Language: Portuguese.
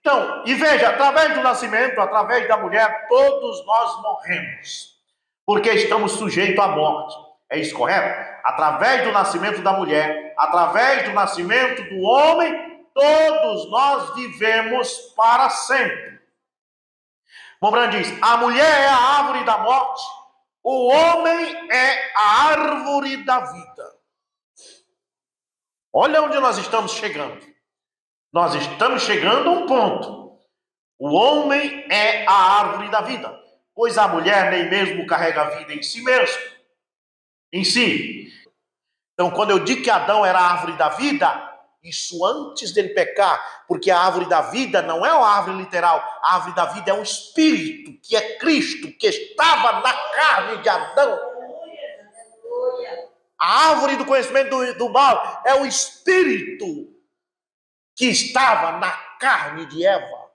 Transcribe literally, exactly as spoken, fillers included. Então, e veja, através do nascimento, através da mulher, todos nós morremos, porque estamos sujeitos à morte. É isso, correto? Através do nascimento da mulher, através do nascimento do homem, todos nós vivemos para sempre. William Branham diz, a mulher é a árvore da morte, o homem é a árvore da vida. Olha onde nós estamos chegando. Nós estamos chegando a um ponto. O homem é a árvore da vida, pois a mulher nem mesmo carrega a vida em si mesmo. Em si. Então, quando eu digo que Adão era a árvore da vida, isso antes dele pecar, porque a árvore da vida não é uma árvore literal. A árvore da vida é um espírito, que é Cristo, que estava na carne de Adão. A árvore do conhecimento do, do mal é o espírito que estava na carne de Eva.